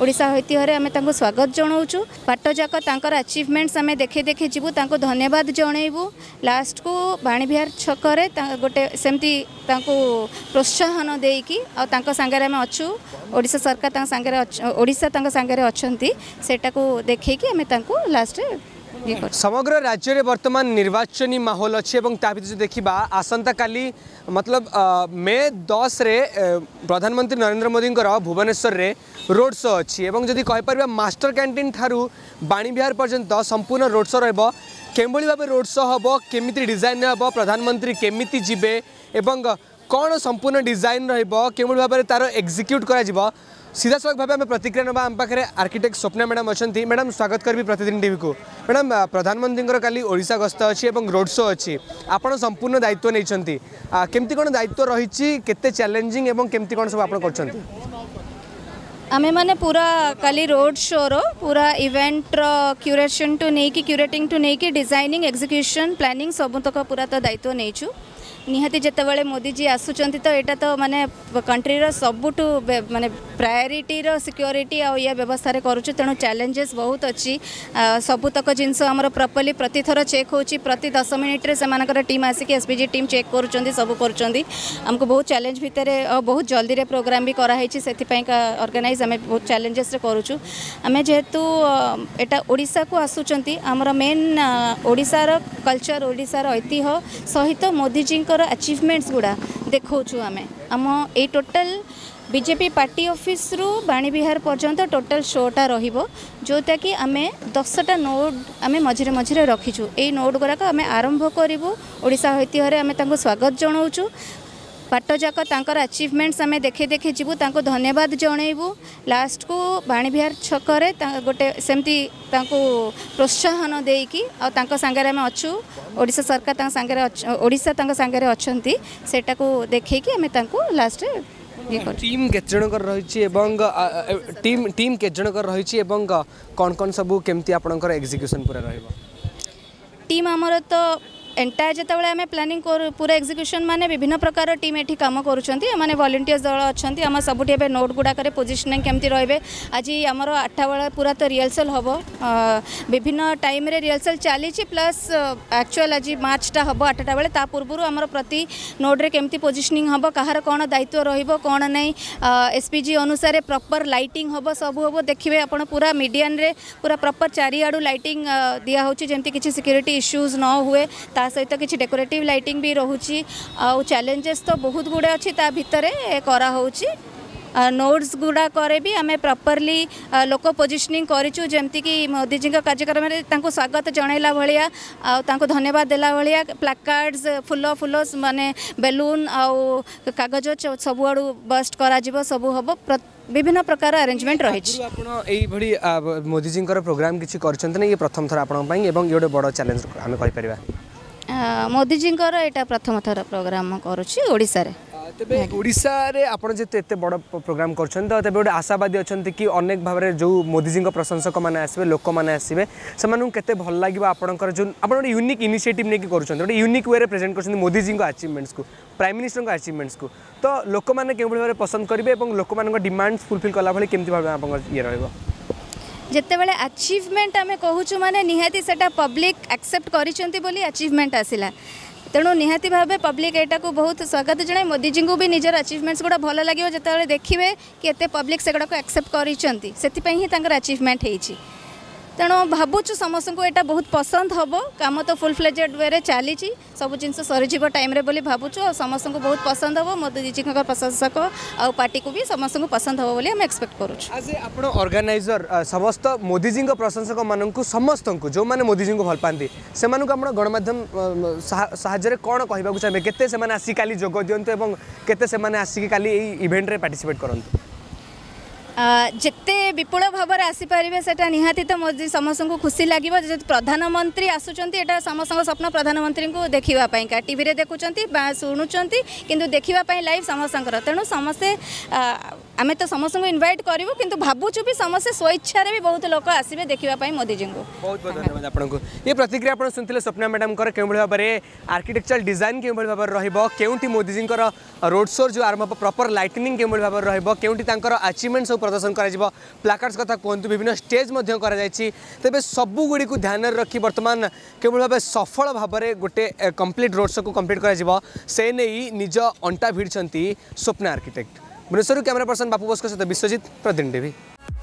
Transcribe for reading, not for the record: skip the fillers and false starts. ओडिशा ऐतिह्य आम स्वागत जनाऊँ। बाटजाक तर आचिवमेंट्स आम देखे देखे जीवू धन्यवाद जनइबू। लास्ट को बाणीविहार छकर गोटे सेमती प्रोत्साहन देकी आगे आम अच्छू। ओडिशा सरकार सागर अच्छा सेटा को देखिए आम लास्ट समग्र राज्य में वर्तमान निर्वाचनी माहौल अच्छे और ता भीतर देखा आसंता काली मतलब मे 10 रे प्रधानमंत्री नरेंद्र मोदी भुवनेश्वर रे रोड शो अच्छी एवं जदि कहीपर मास्टर कैंटीन ठारू बाणीविहार पर्यंत संपूर्ण रोड शो रहिबो। केमबोली भाबे रोड शो हबो, केमिति डिजाइन हबो, प्रधानमंत्री केमिति जिबे एवं कौन संपूर्ण डिजाइन रहिबो, केमबोली भाबे तार एक्जिक्यूट करा जिवो। सीधा सड़क भाव में प्रतिक्रिया ना आम पाखे आर्किटेक्ट स्वप्ना मैडम अच्छा। मैडम स्वागत करी प्रतिदिन टीवी को। मैडम प्रधानमंत्री काली ओडिशा गस्त अच्छी और रोड शो अच्छी, आपड़ संपूर्ण दायित्व नहीं केमती कौन दायित्व रही केते चैलेंजिंग एवं केमती कौन सब आप कर आमे माने पूरा काली रोड शो रो पूरा इवेंट रो क्यूरेशन टू नहीं कि क्यूरेटिंग टू नहीं कि डिजाइनिंग एग्जीक्यूशन प्लानिंग सबुतक पूरा तो दायित्व नहीं छु। निहाती जितेबाला मोदी जी आसुचंती तो एटा तो माने कंट्री रो सबुटू माने प्रायोरिटी रो सिक्योरिटी आ या व्यवस्था रे करूछु। तेणु चैलेंजेस बहुत अच्छी। सबुतक जिनस हमर प्रॉपर्ली प्रति थर चेक होची, प्रति 10 मिनिट रे सेमानकर टीम आसी एसपीजी टीम चेक करूचंती, सब करूचंती। हमको बहुत चैलेंज भितर बहुत जल्दी रे प्रोग्राम भी करा हेची सेति पई का ऑर्गेनाइज हमें बहुत चैलेंजेस रे करूछु। हमें जेहेतु एटा ओडिसा को आसुचंती हमर मेन ओडिसा रो कल्चर ओडिसा रो ऐतिह्य सहित मोदी जी अचीवमेंट्स गुड़ा देखौछु। आमे आम ए टोटल बीजेपी पार्टी ऑफिस रु बाणीविहार पर्यंत टोटल शोटा रहिबो, जोटा कि आमे 10टा नोड आम मझे मझे रखीचु। ए नोड गुड़ाक आम आरंभ करूँ। ओडिशा ऐतिह्य आम स्वागत जनाऊँ। बाटजाक तर आचिवमेंट्स आम देखे देखे जीवू धन्यवाद जनइबू। लास्ट को बाणीविहार छकर गोटे सेमती प्रोत्साहन देकी आगे आम अच्छू। ओडिशा सरकार सागर अच्छा सेटा को देखिए आम लास्ट टीम के जनकर रही टीम के जनकर रही कौन कौन सब केमती आपणकर एग्जीक्यूशन पूरा रहइबो। टीम आमर तो एंटायर जिते आम प्लानिंग पूरा एग्जीक्यूशन माने विभिन्न प्रकार टीम एठी काम करूँ। वॉलंटियर्स दल अच्छा आम सबुठी ए नोट गुड़ाक पोजिशनिंग केमती रे। आज आमर 8टा बेला पूरा तो रिहर्सल हम विभिन्न टाइम रे रिहर्सल चली प्लस एक्चुअल आज मार्चटा हम 8टा बेले। ता पूर्व आमर प्रति नोड्रे केमती पोजिशनिंग हम कहार कौन दायित्व रोण नहीं एसपीजी अनुसार प्रॉपर लाइटिंग हम सब हम देखिए आप पूरा मीडियन रे पूरा प्रॉपर चारिआडू लाइटिंग दिया होची जेमती किसी सिक्योरिटी इश्यूज न हुए, सहित किसी डेकोरेटिव लाइटिंग भी रोची। आउ चैलेंजेस तो बहुत गुड़े अच्छी ता भितर करा होची। नोट्स गुड़ा करे भी आम प्रॉपर्ली लोक पोजिशनिंग करूँ जमती कि मोदी जी कार्यक्रम में स्वागत जनइला भाया आउ धन्यवाद देला भाया। प्लाकार्ड्स फुल फुल माने बेलून आउ कागज सबुआड़ू बस्ट कर सबू हम विभिन्न प्रकार अरेंजमेंट रही। मोदी जी प्रोग्राम किसी कर प्रथम थर आप ये बड़ चैलेंज आम कहीपर मोदी जी एटा प्रथम थर प्रोग्राम करुच्ची ओडिशा रे। तबे ओडिशा रे आपण जेते एते बड़ प्रोग्राम करछन त तबे गोटे आशावादी अछंती कि अनेक भाव रे जो मोदी जी प्रशंसक माने आसीबे लोक माने आसीबे समानन केते भल लागिबो। आपणकर जो आपण गोटे यूनिक इनिशिएटिव नेकी करछन, गोटे यूनिक वे रे प्रेजेंट करछन मोदी जी अचीवमेंट्स को, प्राइम मिनिस्टर को अचीवमेंट्स को, तो लोक माने केमबे भाव रे पसंद करिवे एवं लोक मानन को डिमांड्स फुलफिल कला भली केमति भाव आपण ये रहइबो। जिते बड़े अचीवमेंट आम कहूँ माने निहाती सेटा पब्लिक एक्सेप्ट करिसेंती बोली अचीवमेंट आसिला। तेणु निहाती भावे पब्लिक एटा को बहुत स्वागत जनाई। मोदी जी को भी निजर अचीवमेंट्स गुड़ा भल लगे जिते देखिए कि एत पब्लिक से गुड़ाक एक्सेप्ट करिसेंती सेतिपई ही तांकर अचीवमेंट होईची। तेणु भावुचु समस्त को एटा बहुत पसंद हम। काम तो फुल फ्लेजेड वे रे चली सब जिनस सरीज टाइम रे बोली भावुचु और समस्त को बहुत पसंद हम। मोदी जी प्रशंसक आउ पार्टी को भी समस्त को पसंद हम बोली हम एक्सपेक्ट करूँ। आज आप ऑर्गेनाइजर समस्त मोदी जी प्रशंसक मान समस्त को जो मैंने मोदी जी को भल पाती से आप गणमाध्यम साहय कौन कहवाक चाहिए केते आसिक जोग दिंतु केते आसिक इवेंट रे पार्टिसिपेट करूँ जिते विपुल भाव में आसीपारे सेटा निहाती तो मोदी समस्त को खुशी लगे। प्रधानमंत्री आसुचंती एटा समस्त स्वप्न प्रधानमंत्री को देखापी का टी देखुं शुणुंट कि देखापी लाइव समस्त तेणु समस्ते आम तो समस्त को इनवाइट करूँ कि भावुँ भी समस्ते स्वेच्छा भी बहुत लोग आसवे देखापी मोदी जी को। बहुत बहुत धन्यवाद आपको। ये प्रतिक्रिया आप सुनते स्वप्ना मैडम के भाव में आर्किटेक्चरल डिजाइन के भाव रे मोदीजी रोड शो जो आरंभ प्रॉपर लाइटनिंग के भाव रे अचीवमेंट सब प्रदर्शन कर प्लाकार्ड्स कथा कहतु विभिन्न स्टेज तेज सबुगुड़ी ध्यान रखी बर्तमान केवल भाव सफल भाव में गोटे कम्प्लीट रोड शो को कम्प्लीट करज अंटा भिड़ी Swapna architect. Bhubaneswar camera person Bapu Bose के साथ विश्वजित, प्रतिदिन टीवी।